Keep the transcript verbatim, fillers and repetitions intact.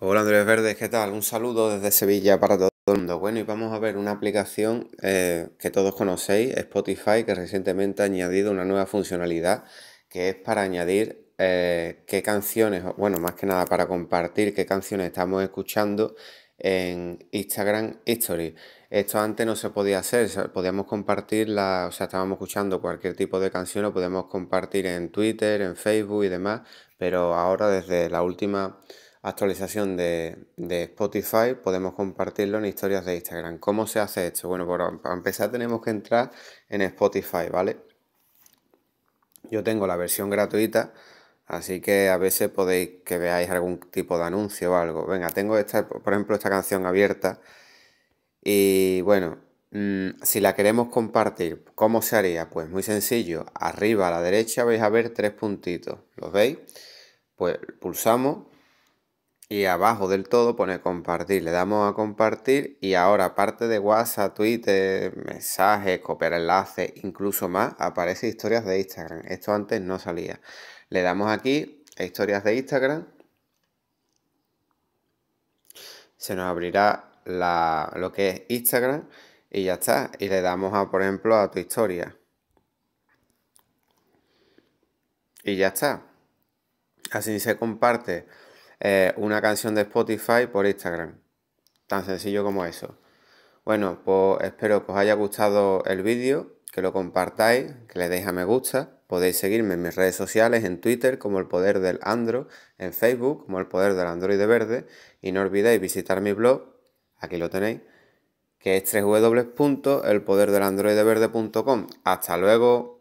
Hola Andrés Verdes, ¿qué tal? Un saludo desde Sevilla para todo el mundo. Bueno, y vamos a ver una aplicación eh, que todos conocéis, Spotify, que recientemente ha añadido una nueva funcionalidad que es para añadir eh, qué canciones, bueno, más que nada para compartir qué canciones estamos escuchando en Instagram Stories. Esto antes no se podía hacer, podíamos compartirla, o sea, estábamos escuchando cualquier tipo de canción, lo podíamos compartir en Twitter, en Facebook y demás, pero ahora desde la última actualización de, de Spotify podemos compartirlo en historias de Instagram. ¿Cómo se hace esto? Bueno, para empezar tenemos que entrar en Spotify, ¿vale? Yo tengo la versión gratuita, así que a veces podéis que veáis algún tipo de anuncio o algo. Venga, tengo esta, por ejemplo, esta canción abierta. Y bueno, mmm, si la queremos compartir, ¿cómo se haría? Pues muy sencillo. Arriba a la derecha vais a ver tres puntitos. ¿Los veis? Pues pulsamos y abajo del todo pone compartir. Le damos a compartir y ahora, aparte de WhatsApp, Twitter, mensajes, copiar enlaces, incluso más, aparece historias de Instagram. Esto antes no salía. Le damos aquí a historias de Instagram. Se nos abrirá la, lo que es Instagram y ya está. Y le damos a, por ejemplo, a tu historia. Y ya está. Así se comparte eh, una canción de Spotify por Instagram. Tan sencillo como eso. Bueno, pues espero que os haya gustado el vídeo, que lo compartáis, que le deis a me gusta. Podéis seguirme en mis redes sociales, en Twitter como El Poder del Andro, en Facebook como El Poder del Androide Verde, y no olvidéis visitar mi blog, aquí lo tenéis, que es doble u doble u doble u punto el poder del androide verde punto com. ¡Hasta luego!